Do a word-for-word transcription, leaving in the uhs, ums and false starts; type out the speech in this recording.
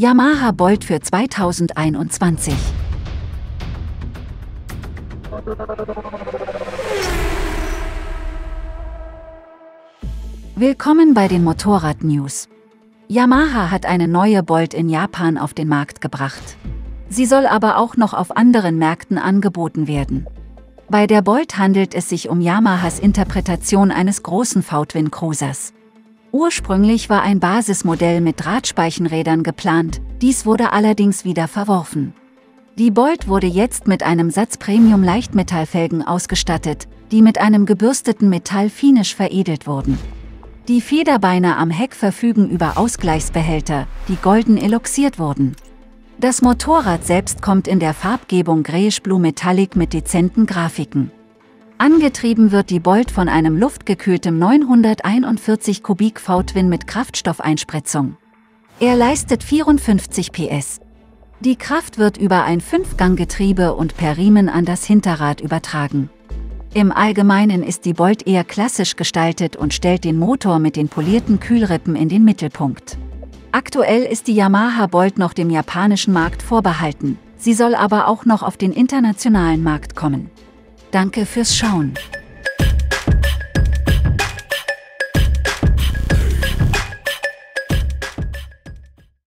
Yamaha Bolt für zweitausendeinundzwanzig. Willkommen bei den Motorrad News. Yamaha hat eine neue Bolt in Japan auf den Markt gebracht. Sie soll aber auch noch auf anderen Märkten angeboten werden. Bei der Bolt handelt es sich um Yamahas Interpretation eines großen V-Twin Cruisers. Ursprünglich war ein Basismodell mit Drahtspeichenrädern geplant, dies wurde allerdings wieder verworfen. Die Bolt wurde jetzt mit einem Satz Premium-Leichtmetallfelgen ausgestattet, die mit einem gebürsteten Metall-Finish veredelt wurden. Die Federbeine am Heck verfügen über Ausgleichsbehälter, die golden eloxiert wurden. Das Motorrad selbst kommt in der Farbgebung Grayish Blue Metallic mit dezenten Grafiken. Angetrieben wird die Bolt von einem luftgekühltem neunhunderteinundvierzig Kubik V-Twin mit Kraftstoffeinspritzung. Er leistet vierundfünfzig P S. Die Kraft wird über ein Fünfganggetriebe und per Riemen an das Hinterrad übertragen. Im Allgemeinen ist die Bolt eher klassisch gestaltet und stellt den Motor mit den polierten Kühlrippen in den Mittelpunkt. Aktuell ist die Yamaha Bolt noch dem japanischen Markt vorbehalten, sie soll aber auch noch auf den internationalen Markt kommen. Danke fürs Schauen.